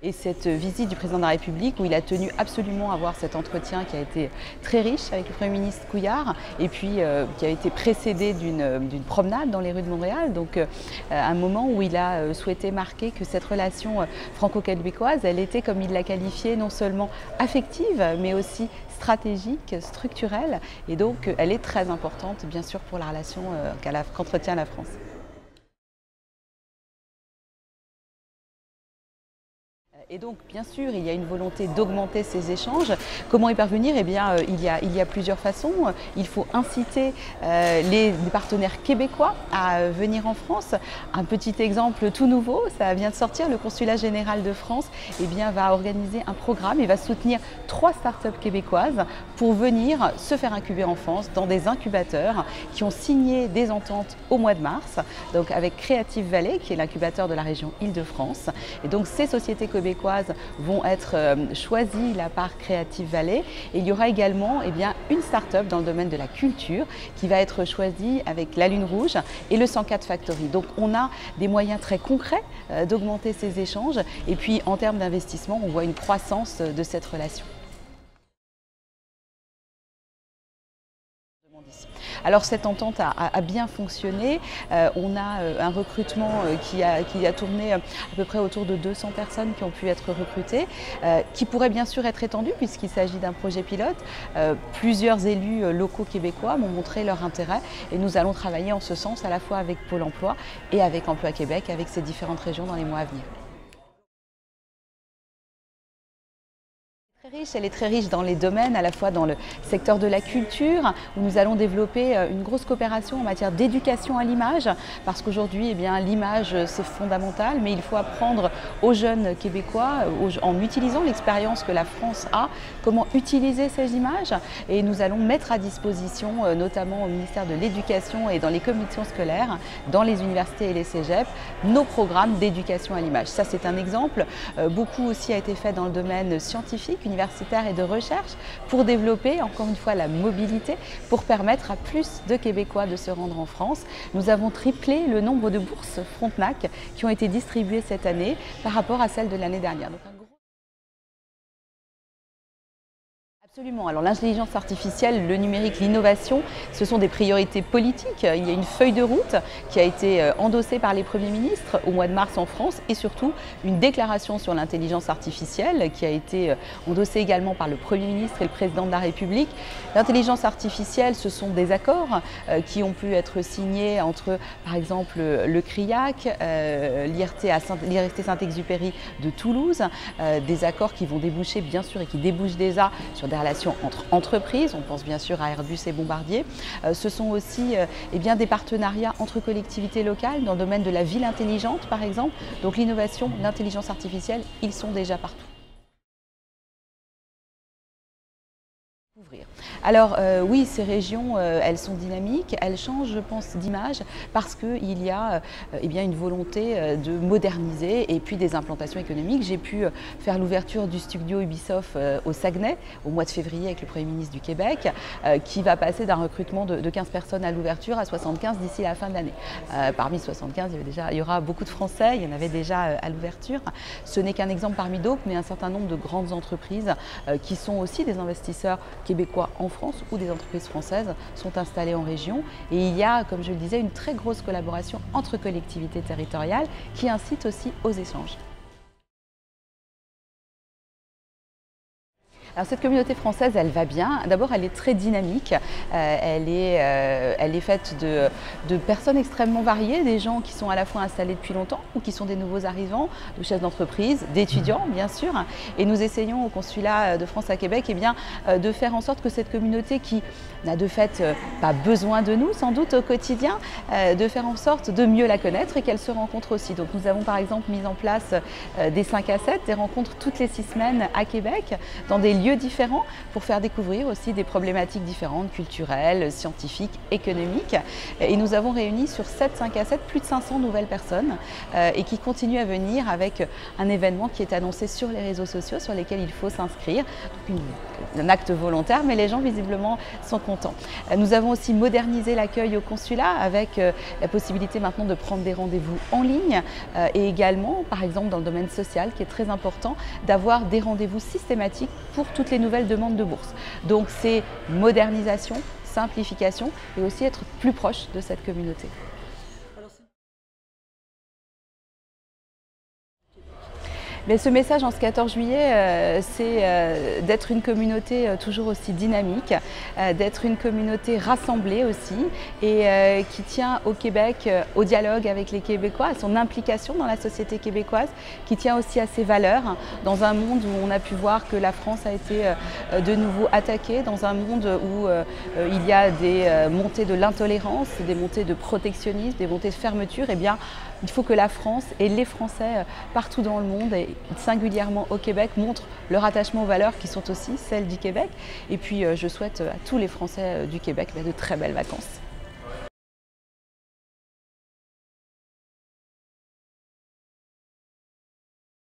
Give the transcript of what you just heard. Et cette visite du président de la République où il a tenu absolument à avoir cet entretien qui a été très riche avec le Premier ministre Couillard et puis qui a été précédé d'une promenade dans les rues de Montréal. Donc un moment où il a souhaité marquer que cette relation franco-québécoise, elle était, comme il l'a qualifiée, non seulement affective mais aussi stratégique, structurelle. Et donc elle est très importante bien sûr pour la relation qu'entretient la France. Et donc, bien sûr, il y a une volonté d'augmenter ces échanges. Comment y parvenir? Eh bien, il y a plusieurs façons. Il faut inciter les partenaires québécois à venir en France. Un petit exemple tout nouveau, ça vient de sortir, le Consulat général de France eh bien, va organiser un programme et va soutenir 3 startups québécoises pour venir se faire incuber en France dans des incubateurs qui ont signé des ententes au mois de mars, donc avec Creative Valley, qui est l'incubateur de la région Île-de-France. Et donc, ces sociétés québécoises vont être choisies là par Creative Valley et il y aura également eh bien, une start-up dans le domaine de la culture qui va être choisie avec la Lune Rouge et le 104 Factory. Donc on a des moyens très concrets d'augmenter ces échanges et puis en termes d'investissement on voit une croissance de cette relation. Alors cette entente a bien fonctionné, on a un recrutement qui a tourné à peu près autour de 200 personnes qui ont pu être recrutées, qui pourrait bien sûr être étendu puisqu'il s'agit d'un projet pilote. Plusieurs élus locaux québécois m'ont montré leur intérêt et nous allons travailler en ce sens à la fois avec Pôle emploi et avec Emploi Québec, avec ces différentes régions dans les mois à venir. Elle est très riche dans les domaines, à la fois dans le secteur de la culture, où nous allons développer une grosse coopération en matière d'éducation à l'image, parce qu'aujourd'hui, eh bien, l'image c'est fondamental, mais il faut apprendre aux jeunes Québécois, en utilisant l'expérience que la France a, comment utiliser ces images. Et nous allons mettre à disposition, notamment au ministère de l'Éducation et dans les commissions scolaires, dans les universités et les cégeps, nos programmes d'éducation à l'image. Ça c'est un exemple. Beaucoup aussi a été fait dans le domaine scientifique, universitaire et de recherche pour développer encore une fois la mobilité pour permettre à plus de Québécois de se rendre en France. Nous avons triplé le nombre de bourses Frontenac qui ont été distribuées cette année par rapport à celles de l'année dernière. Donc, absolument. Alors l'intelligence artificielle, le numérique, l'innovation, ce sont des priorités politiques. Il y a une feuille de route qui a été endossée par les premiers ministres au mois de mars en France et surtout une déclaration sur l'intelligence artificielle qui a été endossée également par le Premier ministre et le Président de la République. L'intelligence artificielle, ce sont des accords qui ont pu être signés entre, par exemple, le CRIAC, l'IRT Saint-Exupéry de Toulouse, des accords qui vont déboucher, bien sûr, et qui débouchent déjà sur des relations entre entreprises, on pense bien sûr à Airbus et Bombardier. Ce sont aussi eh bien, des partenariats entre collectivités locales dans le domaine de la ville intelligente par exemple. Donc l'innovation, l'intelligence artificielle, ils sont déjà partout. Alors oui, ces régions, elles sont dynamiques, elles changent, je pense, d'image parce qu'il y a eh bien, une volonté de moderniser et puis des implantations économiques. J'ai pu faire l'ouverture du studio Ubisoft au Saguenay au mois de février avec le Premier ministre du Québec qui va passer d'un recrutement de 15 personnes à l'ouverture à 75 d'ici la fin de l'année. Parmi 75, il y aura beaucoup de Français, il y en avait déjà à l'ouverture. Ce n'est qu'un exemple parmi d'autres, mais un certain nombre de grandes entreprises qui sont aussi des investisseurs québécois en France ou des entreprises françaises sont installées en région. Et il y a, comme je le disais, une très grosse collaboration entre collectivités territoriales qui incite aussi aux échanges. Alors cette communauté française, elle va bien. D'abord, elle est très dynamique. Elle est faite de personnes extrêmement variées, des gens qui sont à la fois installés depuis longtemps ou qui sont des nouveaux arrivants, de chefs d'entreprise, d'étudiants, bien sûr. Et nous essayons au Consulat de France à Québec eh bien, de faire en sorte que cette communauté qui n'a de fait pas besoin de nous, sans doute au quotidien, de faire en sorte de mieux la connaître et qu'elle se rencontre aussi. Donc nous avons par exemple mis en place des 5 à 7, des rencontres toutes les 6 semaines à Québec, dans des lieux lieux différents pour faire découvrir aussi des problématiques différentes, culturelles, scientifiques, économiques. Et nous avons réuni sur 7 5 à 7 plus de 500 nouvelles personnes et qui continuent à venir avec un événement qui est annoncé sur les réseaux sociaux sur lesquels il faut s'inscrire. Un acte volontaire, mais les gens visiblement sont contents. Nous avons aussi modernisé l'accueil au consulat avec la possibilité maintenant de prendre des rendez-vous en ligne et également, par exemple, dans le domaine social qui est très important, d'avoir des rendez-vous systématiques pour toutes les nouvelles demandes de bourse. Donc c'est modernisation, simplification et aussi être plus proche de cette communauté. Mais ce message en ce 14 juillet, c'est d'être une communauté toujours aussi dynamique, d'être une communauté rassemblée aussi et qui tient au Québec, au dialogue avec les Québécois, à son implication dans la société québécoise, qui tient aussi à ses valeurs dans un monde où on a pu voir que la France a été de nouveau attaquée, dans un monde où il y a des montées de l'intolérance, des montées de protectionnisme, des montées de fermeture. Et bien, il faut que la France et les Français partout dans le monde et singulièrement au Québec montrent leur attachement aux valeurs qui sont aussi celles du Québec. Et puis je souhaite à tous les Français du Québec de très belles vacances.